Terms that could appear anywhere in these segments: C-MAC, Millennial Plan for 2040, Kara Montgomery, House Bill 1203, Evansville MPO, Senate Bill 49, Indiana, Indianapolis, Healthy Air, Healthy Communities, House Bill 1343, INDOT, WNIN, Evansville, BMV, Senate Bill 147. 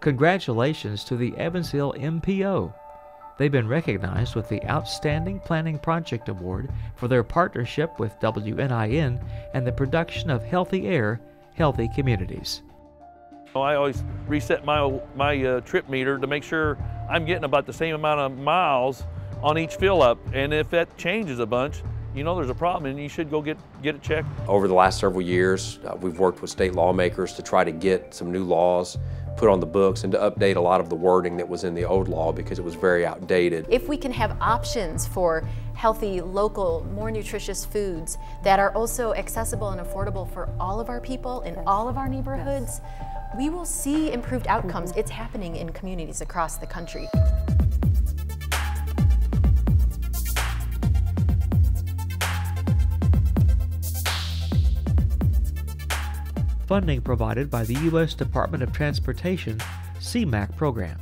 Congratulations to the Evansville MPO. They've been recognized with the Outstanding Planning Project Award for their partnership with WNIN and the production of Healthy Air, Healthy Communities. I always reset my trip meter to make sure I'm getting about the same amount of miles on each fill up, and if that changes a bunch, you know there's a problem and you should go get it checked. Over the last several years, we've worked with state lawmakers to try to get some new laws put on the books and to update a lot of the wording that was in the old law because it was very outdated. If we can have options for healthy, local, more nutritious foods that are also accessible and affordable for all of our people in all of our neighborhoods, we will see improved outcomes. It's happening in communities across the country. Funding provided by the U.S. Department of Transportation C-MAC program.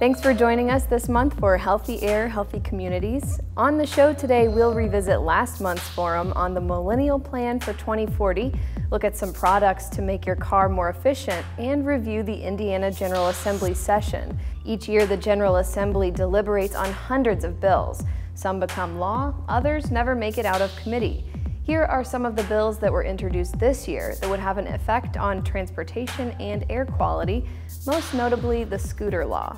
Thanks for joining us this month for Healthy Air, Healthy Communities. On the show today, we'll revisit last month's forum on the Millennial Plan for 2040, look at some products to make your car more efficient, and review the Indiana General Assembly session. Each year, the General Assembly deliberates on hundreds of bills. Some become law, others never make it out of committee. Here are some of the bills that were introduced this year that would have an effect on transportation and air quality, most notably the scooter law.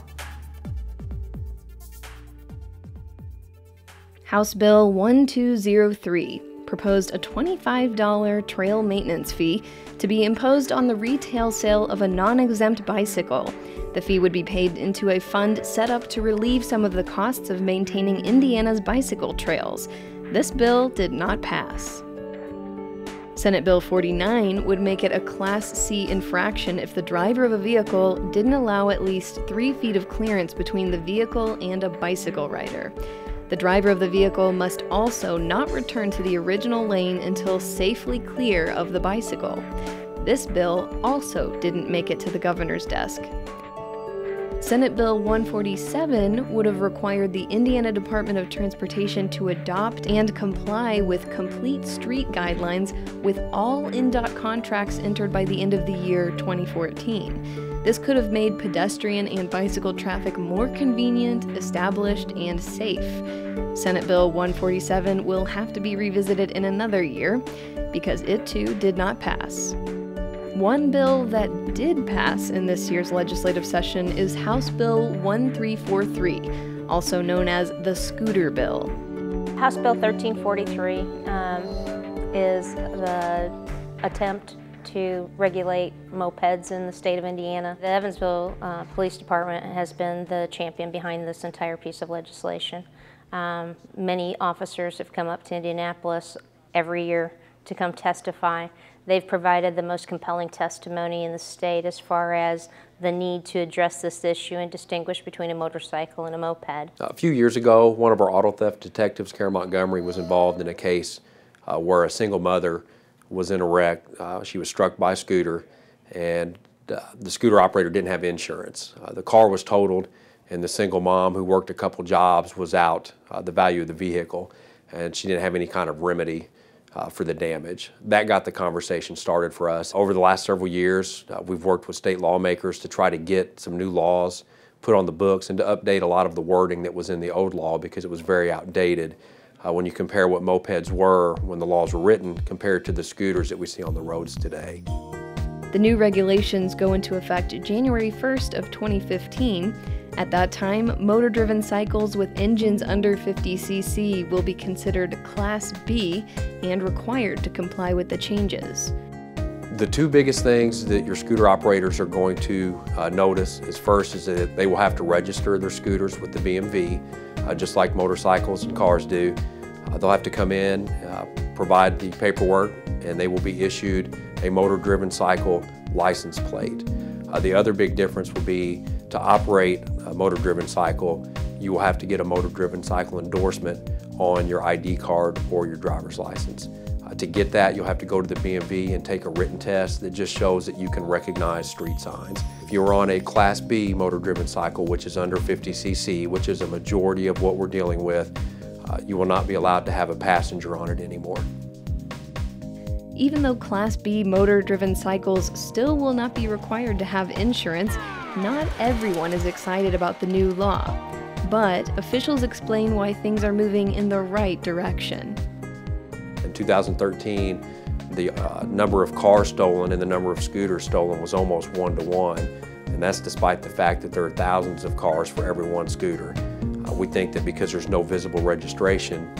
House Bill 1203 proposed a $25 trail maintenance fee to be imposed on the retail sale of a non-exempt bicycle. The fee would be paid into a fund set up to relieve some of the costs of maintaining Indiana's bicycle trails. This bill did not pass. Senate Bill 49 would make it a Class C infraction if the driver of a vehicle didn't allow at least 3 feet of clearance between the vehicle and a bicycle rider. The driver of the vehicle must also not return to the original lane until safely clear of the bicycle. This bill also didn't make it to the governor's desk. Senate Bill 147 would have required the Indiana Department of Transportation to adopt and comply with complete street guidelines with all INDOT contracts entered by the end of the year 2014. This could have made pedestrian and bicycle traffic more convenient, established, and safe. Senate Bill 147 will have to be revisited in another year because it too did not pass. One bill that did pass in this year's legislative session is House Bill 1343, also known as the Scooter Bill. House Bill 1343 is the attempt to regulate mopeds in the state of Indiana. The Evansville Police Department has been the champion behind this entire piece of legislation. Many officers have come up to Indianapolis every year to come testify. They've provided the most compelling testimony in the state as far as the need to address this issue and distinguish between a motorcycle and a moped. A few years ago, one of our auto theft detectives, Kara Montgomery, was involved in a case where a single mother was in a wreck. She was struck by a scooter, and the scooter operator didn't have insurance. The car was totaled, and the single mom, who worked a couple jobs, was out the value of the vehicle, and she didn't have any kind of remedy for the damage. That got the conversation started for us. Over the last several years, we've worked with state lawmakers to try to get some new laws put on the books and to update a lot of the wording that was in the old law because it was very outdated. When you compare what mopeds were when the laws were written compared to the scooters that we see on the roads today. The new regulations go into effect January 1st of 2015. At that time, motor-driven cycles with engines under 50 cc will be considered Class B and required to comply with the changes. The two biggest things that your scooter operators are going to notice is first is that they will have to register their scooters with the BMV, just like motorcycles and cars do. They'll have to come in, provide the paperwork, and they will be issued a motor-driven cycle license plate. The other big difference will be to operate a motor-driven cycle, you will have to get a motor-driven cycle endorsement on your ID card or your driver's license. To get that, you'll have to go to the BMV and take a written test that just shows that you can recognize street signs. If you're on a Class B motor-driven cycle, which is under 50 cc, which is a majority of what we're dealing with, you will not be allowed to have a passenger on it anymore. Even though Class B motor-driven cycles still will not be required to have insurance, not everyone is excited about the new law. But officials explain why things are moving in the right direction. In 2013, the number of cars stolen and the number of scooters stolen was almost 1-to-1, and that's despite the fact that there are thousands of cars for every one scooter. We think that because there's no visible registration,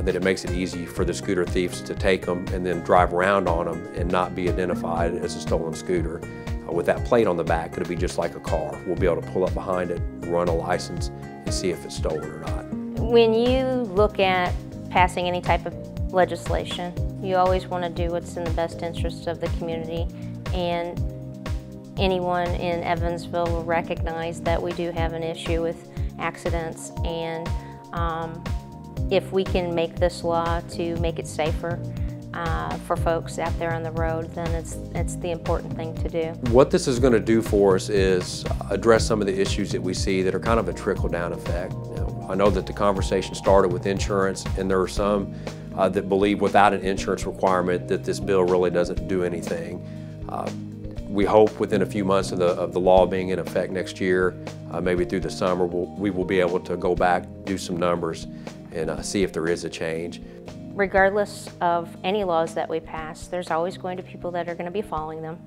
that it makes it easy for the scooter thieves to take them and then drive around on them and not be identified as a stolen scooter. With that plate on the back, it'll be just like a car. We'll be able to pull up behind it, run a license, and see if it's stolen or not. When you look at passing any type of legislation, you always want to do what's in the best interest of the community, and anyone in Evansville will recognize that we do have an issue with accidents, and if we can make this law to make it safer for folks out there on the road, then it's the important thing to do. What this is going to do for us is address some of the issues that we see that are kind of a trickle-down effect. Now, I know that the conversation started with insurance, and there are some that believe without an insurance requirement that this bill really doesn't do anything. We hope within a few months of the law being in effect next year, maybe through the summer, we will be able to go back, do some numbers, and see if there is a change. Regardless of any laws that we pass, there's always going to be people that are going to be following them.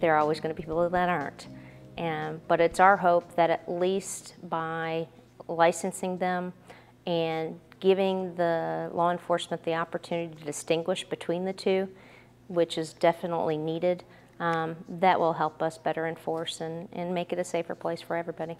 There are always going to be people that aren't. But it's our hope that at least by licensing them and giving the law enforcement the opportunity to distinguish between the two, which is definitely needed, that will help us better enforce and make it a safer place for everybody.